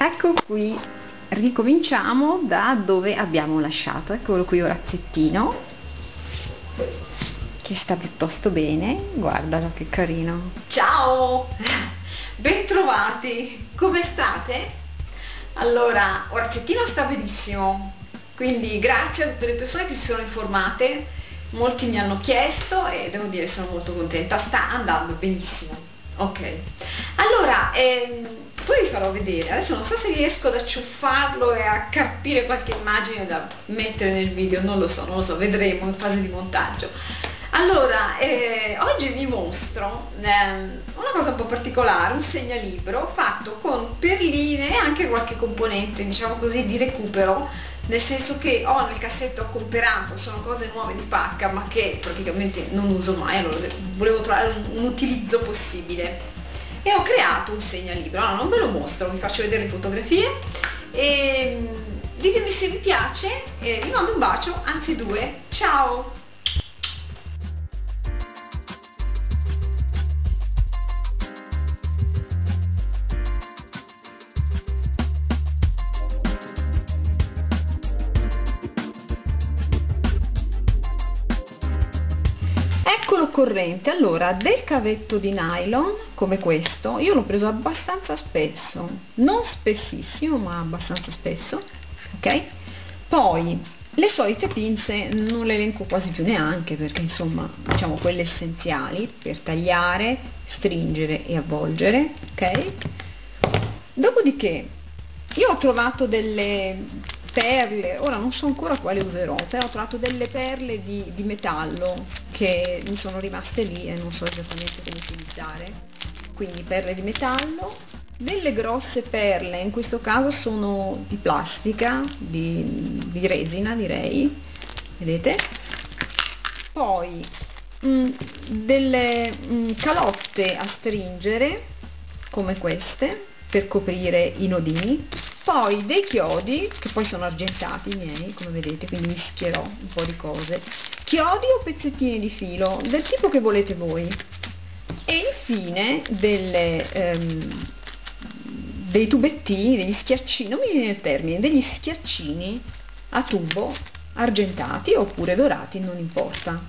Ecco qui, ricominciamo da dove abbiamo lasciato. Eccolo qui, orazzettino che sta piuttosto bene, guardalo che carino. Ciao, bentrovati, come state? Allora, orazzettino sta benissimo, quindi grazie a tutte le persone che si sono informate, molti mi hanno chiesto e devo dire sono molto contenta, sta andando benissimo. Ok, allora poi vi farò vedere, adesso non so se riesco ad acciuffarlo e a carpire qualche immagine da mettere nel video, non lo so, vedremo in fase di montaggio. Allora, oggi vi mostro una cosa un po' particolare, un segnalibro fatto con perline e anche qualche componente, diciamo così, di recupero, nel senso che ho nel cassetto, ho comperato, sono cose nuove di pacca ma che praticamente non uso mai, allora volevo trovare un utilizzo possibile. E ho creato un segnalibro, no, non ve lo mostro, vi faccio vedere le fotografie e ditemi se vi piace e vi mando un bacio, anzi due, ciao! Eccolo corrente. Allora, del cavetto di nylon come questo io l'ho preso abbastanza spesso, non spessissimo ma abbastanza spesso, ok? Poi le solite pinze non le elenco quasi più neanche, perché insomma diciamo quelle essenziali per tagliare, stringere e avvolgere, ok? Dopodiché io ho trovato delle perle, ora non so ancora quale userò, però ho trovato delle perle di metallo che mi sono rimaste lì e non so esattamente come utilizzare, quindi perle di metallo, delle grosse perle, in questo caso sono di plastica, di resina direi, vedete? Poi delle calotte a stringere come queste per coprire i nodini, poi dei chiodi che poi sono argentati i miei, come vedete, quindi mischierò un po' di cose, chiodi o pezzettini di filo del tipo che volete voi, e infine dei tubettini, degli schiaccini, non mi viene il termine, degli schiaccini a tubo argentati oppure dorati, non importa.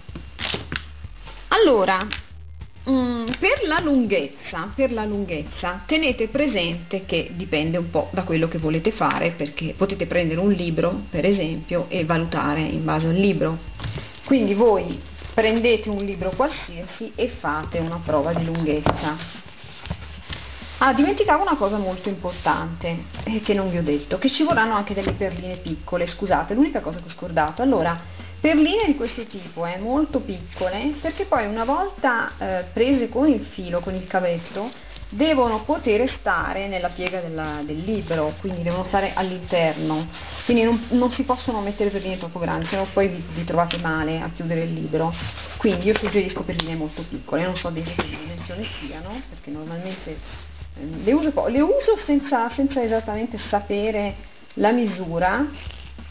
Allora, per la lunghezza tenete presente che dipende un po' da quello che volete fare, perché potete prendere un libro per esempio e valutare in base al libro, quindi voi prendete un libro qualsiasi e fate una prova di lunghezza. Ah, dimenticavo una cosa molto importante che non vi ho detto, che ci vorranno anche delle perline piccole, scusate, l'unica cosa che ho scordato. Allora, perline di questo tipo, molto piccole, perché poi una volta prese con il filo, con il cavetto, devono poter stare nella piega del libro, quindi devono stare all'interno, quindi non si possono mettere perline troppo grandi, sennò poi vi trovate male a chiudere il libro, quindi io suggerisco perline molto piccole, non so di che dimensioni siano, perché normalmente le uso senza esattamente sapere la misura.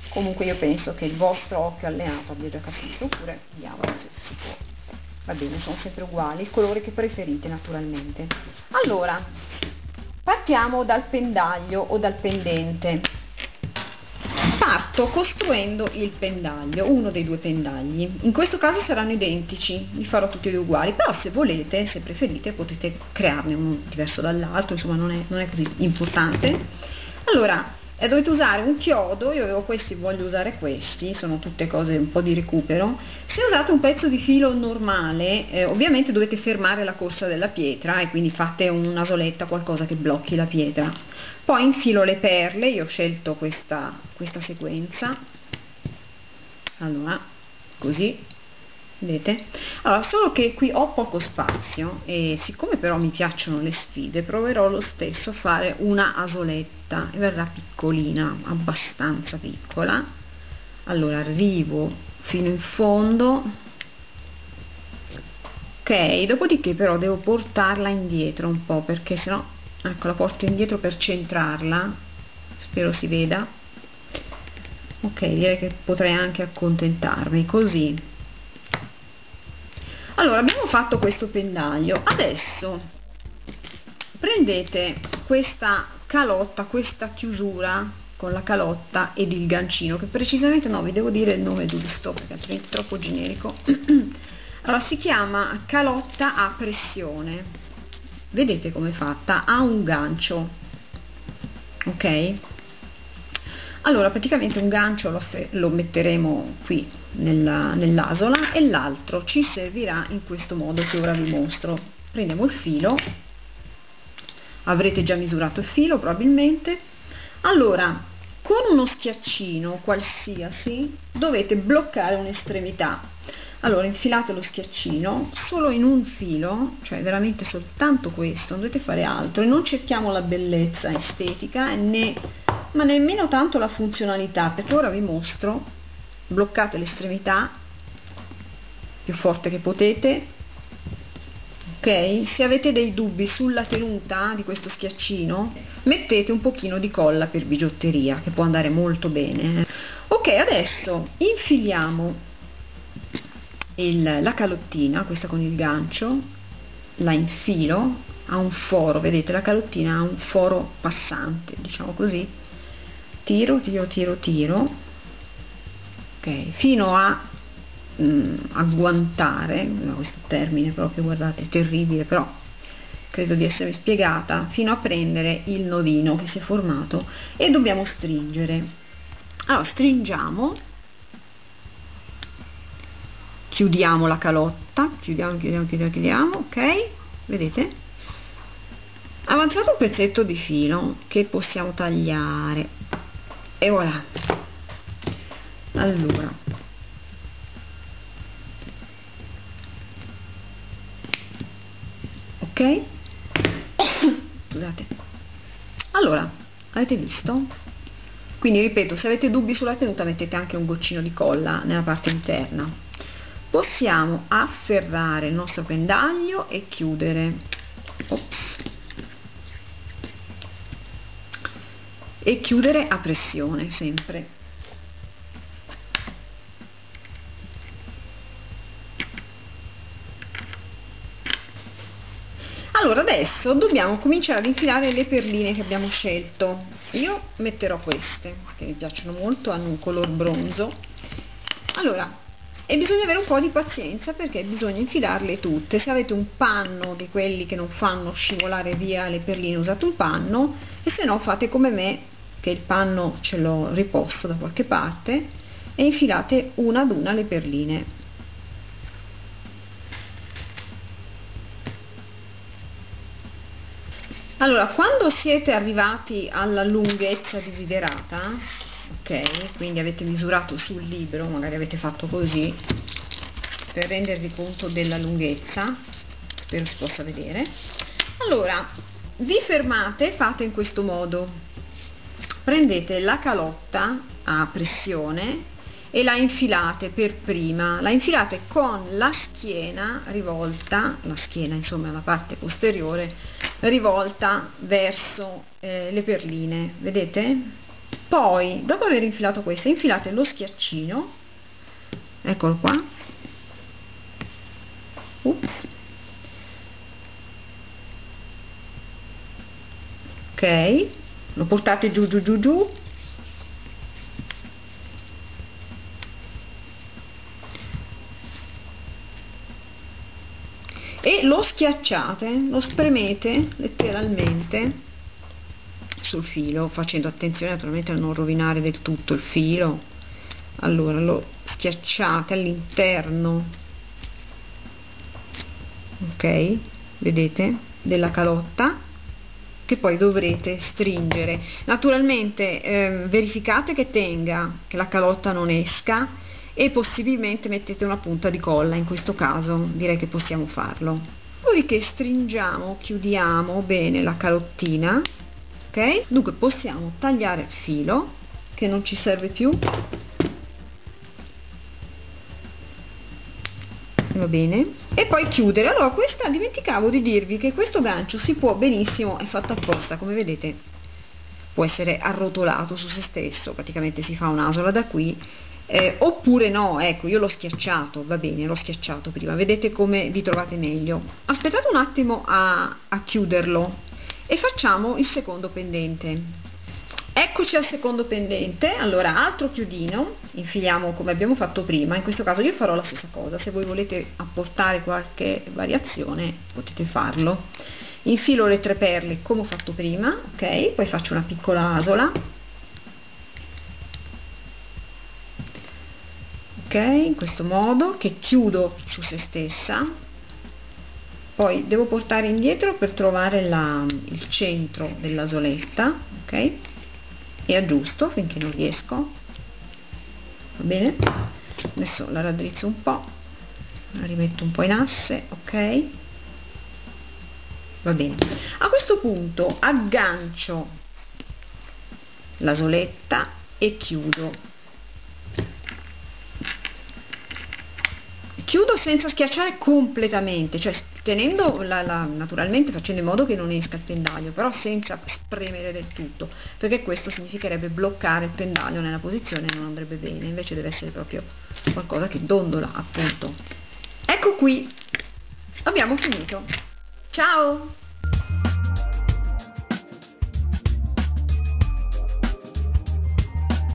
Comunque io penso che il vostro occhio allenato abbia già capito, oppure vediamolo se si può. Va bene, sono sempre uguali, il colore che preferite naturalmente. Allora, partiamo dal pendaglio o dal pendente. Parto costruendo il pendaglio, uno dei due pendagli. In questo caso saranno identici, li farò tutti e due uguali, però se volete, se preferite, potete crearne uno diverso dall'altro, insomma non è così importante. Allora, e dovete usare un chiodo, io avevo questi, voglio usare questi, sono tutte cose un po' di recupero. Se usate un pezzo di filo normale, ovviamente dovete fermare la corsa della pietra e quindi fate una soletta, qualcosa che blocchi la pietra. Poi infilo le perle, io ho scelto questa sequenza, allora così, vedete? Allora, solo che qui ho poco spazio e siccome però mi piacciono le sfide, proverò lo stesso a fare una asoletta, e verrà piccolina, abbastanza piccola. Allora arrivo fino in fondo, ok, dopodiché però devo portarla indietro un po', perché sennò, ecco, la porto indietro per centrarla, spero si veda. Ok, direi che potrei anche accontentarmi così. Allora, abbiamo fatto questo pendaglio, adesso prendete questa calotta, questa chiusura con la calotta ed il gancino, che precisamente no, vi devo dire il nome giusto perché altrimenti è troppo generico. Allora, si chiama calotta a pressione, vedete com'è fatta, ha un gancio, ok? Allora praticamente un gancio lo metteremo qui nell'asola e l'altro ci servirà in questo modo che ora vi mostro. Prendiamo il filo, avrete già misurato il filo probabilmente. Allora con uno schiaccino qualsiasi dovete bloccare un'estremità. Allora infilate lo schiaccino solo in un filo, cioè veramente soltanto questo, non dovete fare altro, e non cerchiamo la bellezza estetica ma nemmeno tanto la funzionalità, perché ora vi mostro. Bloccate l'estremità più forte che potete, ok? Se avete dei dubbi sulla tenuta di questo schiaccino, mettete un pochino di colla per bigiotteria che può andare molto bene. Ok, adesso infiliamo la calottina, questa con il gancio, la infilo, ha un foro, vedete, la calottina ha un foro passante, diciamo così. Tiro, tiro, tiro, tiro, ok, fino a guantare, no, questo termine proprio, guardate, è terribile, però credo di essere spiegata, fino a prendere il nodino che si è formato e dobbiamo stringere. Allora stringiamo, chiudiamo la calotta, chiudiamo, ok, vedete? Avanzato un pezzetto di filo che possiamo tagliare. E voilà. Allora ok, scusate. Allora avete visto? Quindi ripeto, se avete dubbi sulla tenuta mettete anche un goccino di colla nella parte interna. Possiamo afferrare il nostro pendaglio e chiudere. Ops. E chiudere a pressione sempre. Allora adesso dobbiamo cominciare ad infilare le perline che abbiamo scelto. Io metterò queste che mi piacciono molto, hanno un color bronzo. Allora, e bisogna avere un po' di pazienza perché bisogna infilarle tutte. Se avete un panno di quelli che non fanno scivolare via le perline, usate un panno, e se no fate come me, che il panno ce l'ho riposto da qualche parte, e infilate una ad una le perline. Allora, quando siete arrivati alla lunghezza desiderata, ok, quindi avete misurato sul libro, magari avete fatto così per rendervi conto della lunghezza, spero si possa vedere. Allora vi fermate, fate in questo modo, prendete la calotta a pressione e la infilate per prima, la infilate con la schiena rivolta, la schiena insomma la parte posteriore rivolta verso le perline, vedete? Poi dopo aver infilato questa, infilate lo schiaccino, eccolo qua. Ups. Ok, lo portate giù giù giù giù, e lo schiacciate, lo spremete letteralmente sul filo, facendo attenzione naturalmente a non rovinare del tutto il filo. Allora lo schiacciate all'interno, ok, vedete, della calotta, che poi dovrete stringere naturalmente. Verificate che tenga, che la calotta non esca, e possibilmente mettete una punta di colla, in questo caso direi che possiamo farlo. Dopodiché stringiamo, chiudiamo bene la calottina. Okay. Dunque possiamo tagliare il filo che non ci serve più, va bene, e poi chiudere. Allora questa, dimenticavo di dirvi che questo gancio si può benissimo, è fatto apposta, come vedete può essere arrotolato su se stesso, praticamente si fa un'asola da qui, oppure no, ecco, io l'ho schiacciato, va bene, l'ho schiacciato prima, vedete come vi trovate meglio. Aspettate un attimo a chiuderlo e facciamo il secondo pendente. Eccoci al secondo pendente. Allora, altro chiodino, infiliamo come abbiamo fatto prima. In questo caso io farò la stessa cosa, se voi volete apportare qualche variazione potete farlo. Infilo le tre perle come ho fatto prima, ok, poi faccio una piccola asola, ok, in questo modo, che chiudo su se stessa, poi devo portare indietro per trovare il centro dell'asoletta, ok, e aggiusto finché non riesco, va bene. Adesso la raddrizzo un po', la rimetto un po' in asse, ok, va bene. A questo punto aggancio l'asoletta e chiudo senza schiacciare completamente, cioè tenendo naturalmente, facendo in modo che non esca il pendaglio, però senza spremere del tutto, perché questo significherebbe bloccare il pendaglio nella posizione e non andrebbe bene. Invece deve essere proprio qualcosa che dondola, appunto. Ecco qui, abbiamo finito. Ciao!